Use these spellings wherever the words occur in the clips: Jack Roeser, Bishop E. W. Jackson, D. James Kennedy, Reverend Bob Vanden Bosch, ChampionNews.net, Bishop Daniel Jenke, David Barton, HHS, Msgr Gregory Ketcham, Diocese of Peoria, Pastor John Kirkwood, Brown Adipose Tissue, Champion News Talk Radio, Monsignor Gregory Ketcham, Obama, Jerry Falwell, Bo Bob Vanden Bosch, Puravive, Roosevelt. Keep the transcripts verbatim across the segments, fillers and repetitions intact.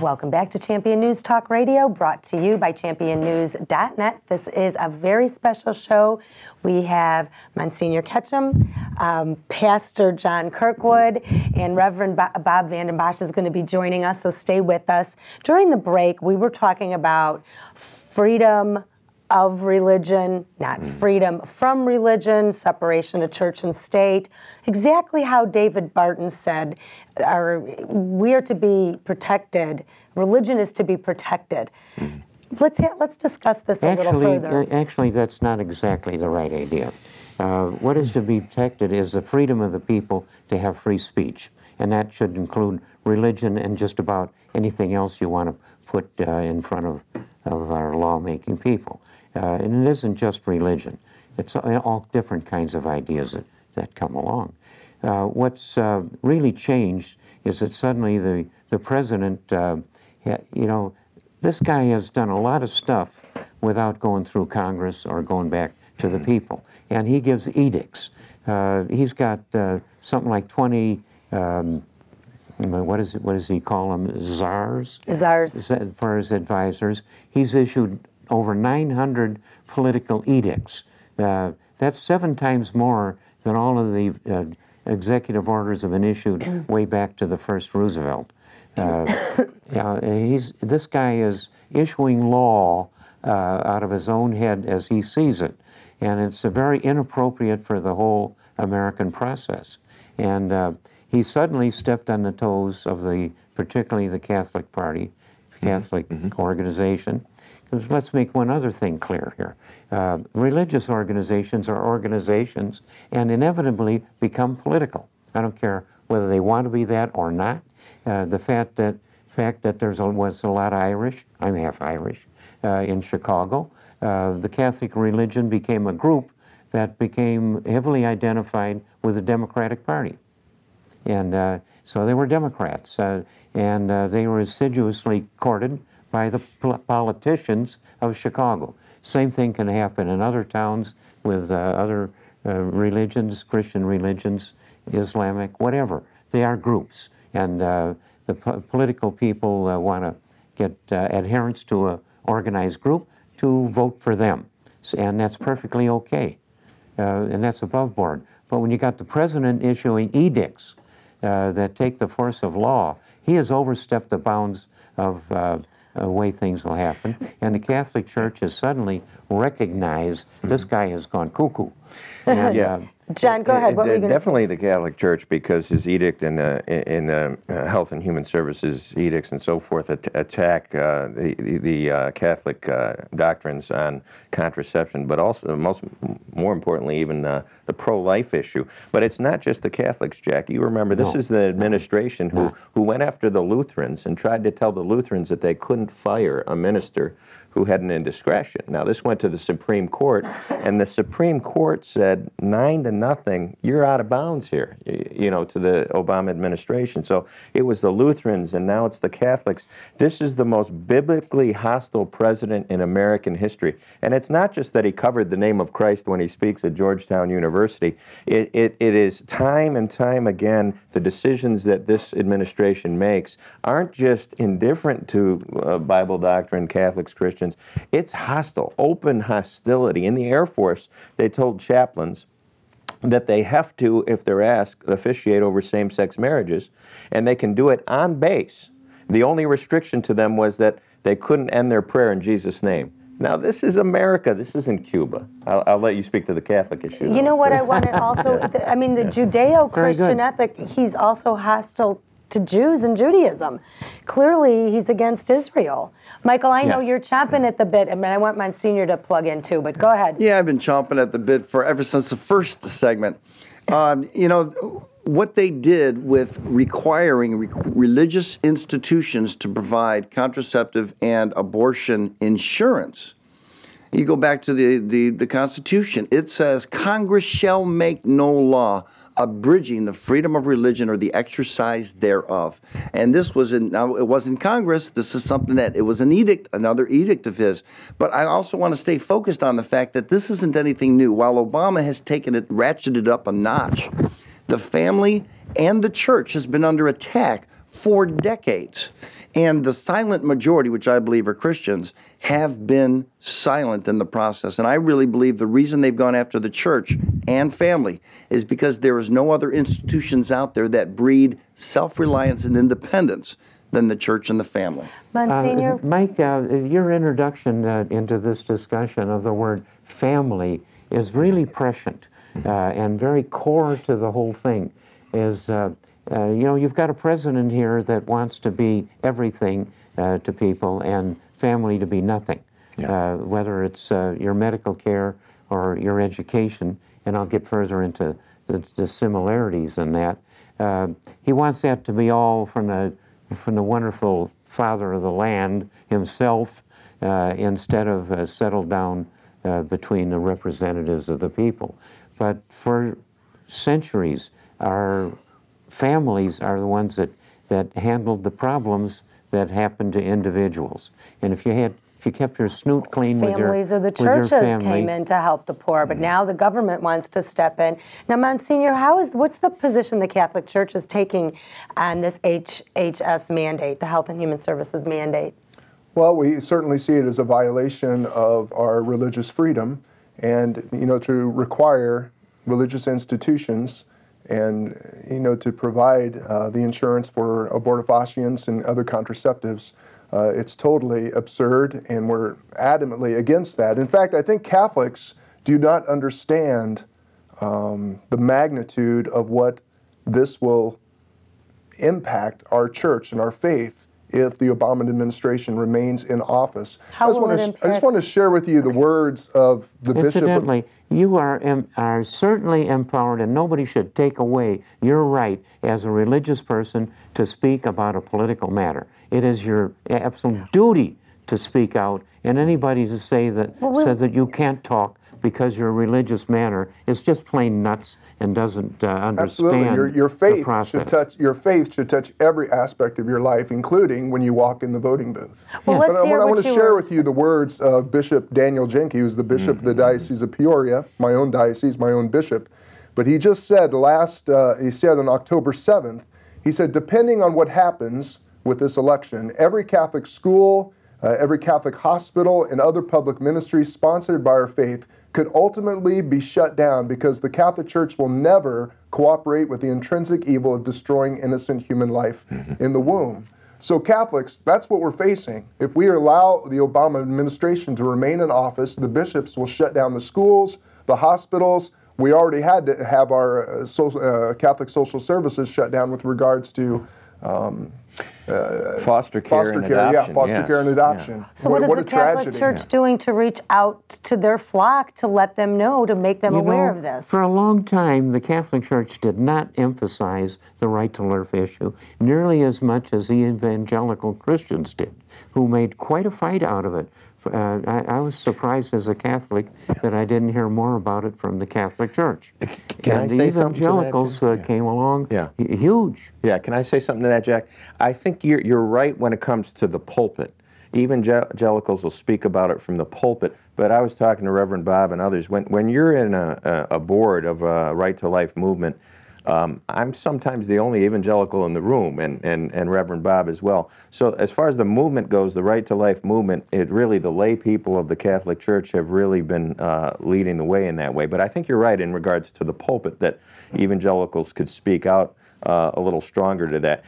Welcome back to Champion News Talk Radio, brought to you by Champion News dot net. This is a very special show. We have Monsignor Ketcham, um, Pastor John Kirkwood, and Reverend Bo Bob Vanden Bosch is going to be joining us, so stay with us. During the break, we were talking about freedom of religion, not freedom from religion, separation of church and state, exactly how David Barton said, our, we are to be protected, religion is to be protected. Let's, ha let's discuss this actually, a little further. Actually, that's not exactly the right idea. Uh, what is to be protected is the freedom of the people to have free speech, and that should include religion and just about anything else you want to put uh, in front of, of our lawmaking people. Uh, and it isn't just religion. It's all different kinds of ideas that, that come along. Uh, what's uh, really changed is that suddenly the, the president, uh, you know, this guy has done a lot of stuff without going through Congress or going back to the people. And he gives edicts. Uh, he's got uh, something like twenty, um, what is it, what does he call them, czars? Czars. For his advisors. He's issued over nine hundred political edicts. Uh, that's seven times more than all of the uh, executive orders have been issued way back to the first Roosevelt. Uh, uh, he's, this guy is issuing law uh, out of his own head as he sees it, and it's uh, very inappropriate for the whole American process. And uh, he suddenly stepped on the toes of the, particularly the Catholic Party, Catholic mm-hmm. organization. Let's make one other thing clear here. Uh, religious organizations are organizations and inevitably become political. I don't care whether they want to be that or not. Uh, the fact that, fact that there's a, was a lot of Irish, I'm half Irish, uh, in Chicago, uh, the Catholic religion became a group that became heavily identified with the Democratic Party. And uh, so they were Democrats, uh, and uh, they were assiduously courted by the politicians of Chicago. Same thing can happen in other towns with uh, other uh, religions, Christian religions, Islamic, whatever. They are groups, and uh, the po political people uh, want to get uh, adherents to an organized group to vote for them, so, and that's perfectly okay, uh, and that's above board. But when you got the president issuing edicts uh, that take the force of law, he has overstepped the bounds of uh, Uh, way things will happen, and the Catholic Church has suddenly recognized mm-hmm. this guy has gone cuckoo. And, yeah, uh, John, go ahead. What were you gonna definitely say? The Catholic Church, because his edict and in, uh, in uh, Health and Human Services edicts and so forth at attack uh, the the uh, Catholic uh, doctrines on contraception, but also most more importantly even uh, the pro-life issue. But it's not just the Catholics, Jack. You remember this no. is the administration no. who who went after the Lutherans and tried to tell the Lutherans that they couldn't fire a minister who had an indiscretion. Now this went to the Supreme Court, and the Supreme Court said nine to nothing, you're out of bounds here, you know, to the Obama administration. So it was the Lutherans, and now it's the Catholics. This is the most biblically hostile president in American history. And it's not just that he covered the name of Christ when he speaks at Georgetown University. It, it, it is time and time again, the decisions that this administration makes aren't just indifferent to uh, Bible doctrine, Catholics, Christians. It's hostile, open hostility. In the Air Force, they told chaplains that they have to, if they're asked, officiate over same-sex marriages, and they can do it on base. The only restriction to them was that they couldn't end their prayer in Jesus' name. Now, this is America. This isn't Cuba. I'll, I'll let you speak to the Catholic issue. You though. know what I wanted also? yeah. I mean, the Judeo-Christian ethic, he's also hostile to Jews and Judaism. Clearly, he's against Israel. Michael, I know yes. you're chomping at the bit, and I want Monsignor to plug in too, but go ahead. Yeah, I've been chomping at the bit for ever since the first segment. Um, you know, what they did with requiring re religious institutions to provide contraceptive and abortion insurance. You go back to the, the, the Constitution. It says, Congress shall make no law abridging the freedom of religion or the exercise thereof. And this was in, now it wasn't Congress, this is something that, it was an edict, another edict of his. But I also want to stay focused on the fact that this isn't anything new. While Obama has taken it, ratcheted up a notch, the family and the church has been under attack for decades. And the silent majority, which I believe are Christians, have been silent in the process. And I really believe the reason they've gone after the church and family is because there is no other institutions out there that breed self-reliance and independence than the church and the family. Monsignor? Uh, Mike, uh, your introduction uh, into this discussion of the word family is really prescient uh, and very core to the whole thing. Is uh, Uh, you know, you've got a president here that wants to be everything uh, to people and family to be nothing, yeah. uh, whether it's uh, your medical care or your education, and I'll get further into the, the similarities in that. Uh, he wants that to be all from the, from the wonderful father of the land himself uh, instead of uh, settled down uh, between the representatives of the people. But for centuries, our families are the ones that, that handled the problems that happened to individuals. And if you had, if you kept your snoot clean with your families, or the churches came in to help the poor, but now the government wants to step in. Now, Monsignor, how is, what's the position the Catholic Church is taking on this H H S mandate, the Health and Human Services mandate? Well, we certainly see it as a violation of our religious freedom, and, you know, to require religious institutions and, you know, to provide uh, the insurance for abortifacients and other contraceptives. Uh, it's totally absurd, and we're adamantly against that. In fact, I think Catholics do not understand um, the magnitude of what this will impact our church and our faith if the Obama administration remains in office. How I, just want to I just want to share with you the words of the Incidentally, Bishop. You are, um, are certainly empowered, and nobody should take away your right as a religious person to speak about a political matter. It is your absolute duty to speak out, and anybody to say that well, says that you can't talk because your religious manner is just plain nuts and doesn't uh, understand absolutely. Your, your faith the process. Should touch, your faith should touch every aspect of your life, including when you walk in the voting booth. Well, yeah. let's hear I, I want to share with you the words of Bishop Daniel Jenke, who's the bishop mm-hmm. of the Diocese of Peoria, my own diocese, my own bishop. But he just said last, uh, he said on October seventh, he said, depending on what happens with this election, every Catholic school, uh, every Catholic hospital, and other public ministries sponsored by our faith could ultimately be shut down because the Catholic Church will never cooperate with the intrinsic evil of destroying innocent human life in the womb. So Catholics, that's what we're facing. If we allow the Obama administration to remain in office, the bishops will shut down the schools, the hospitals. We already had to have our uh, social, uh, Catholic social services shut down with regards to um, Uh, foster care foster and care, adoption. Yeah, foster yes. care and adoption. Yeah. So what, what is what the Catholic tragedy. Church yeah. doing to reach out to their flock, to let them know, to make them you aware know, of this? For a long time, the Catholic Church did not emphasize the right to life issue nearly as much as the evangelical Christians did, who made quite a fight out of it. Uh, I, I was surprised as a Catholic that I didn't hear more about it from the Catholic Church. Can and I the say evangelicals something to that, Jack? Uh, yeah. came along yeah. huge. Yeah, can I say something to that, Jack? I think you're, you're right when it comes to the pulpit. Evangelicals will speak about it from the pulpit, but I was talking to Reverend Bob and others. When, when you're in a, a board of a Right to Life movement, Um, I'm sometimes the only evangelical in the room, and, and, and Reverend Bob as well. So as far as the movement goes, the Right to Life movement, it really, the lay people of the Catholic Church have really been uh, leading the way in that way. But I think you're right in regards to the pulpit that evangelicals could speak out Uh, a little stronger to that.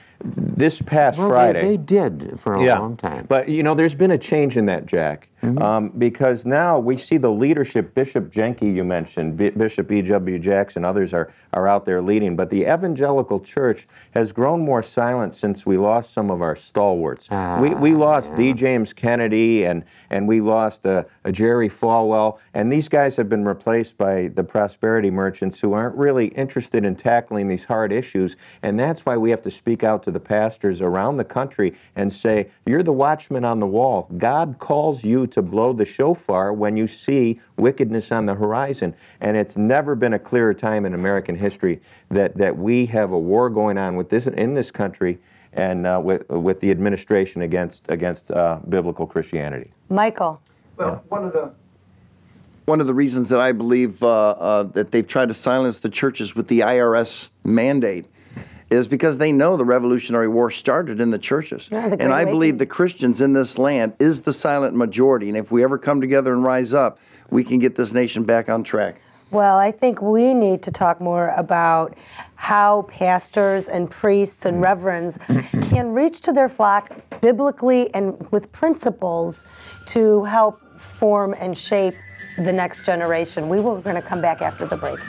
This past well, Friday... They, they did for a yeah, long time. But, you know, there's been a change in that, Jack, mm-hmm. um, because now we see the leadership. Bishop Jenke, you mentioned, B Bishop E. W. Jackson, others are, are out there leading, but the evangelical church has grown more silent since we lost some of our stalwarts. Ah, we, we lost yeah. D. James Kennedy, and, and we lost uh, a Jerry Falwell, and these guys have been replaced by the prosperity merchants who aren't really interested in tackling these hard issues. And that's why we have to speak out to the pastors around the country and say, you're the watchman on the wall. God calls you to blow the shofar when you see wickedness on the horizon. And it's never been a clearer time in American history that, that we have a war going on with this, in this country and uh, with, with the administration against, against uh, biblical Christianity. Michael. Well, yeah. one of the... One of the reasons that I believe uh, uh, that they've tried to silence the churches with the I R S mandate is because they know the Revolutionary War started in the churches. Yeah, the and I believe the Christians in this land is the silent majority. And if we ever come together and rise up, we can get this nation back on track. Well, I think we need to talk more about how pastors and priests and reverends can reach to their flock biblically and with principles to help form and shape the next generation. We will, we're going to come back after the break.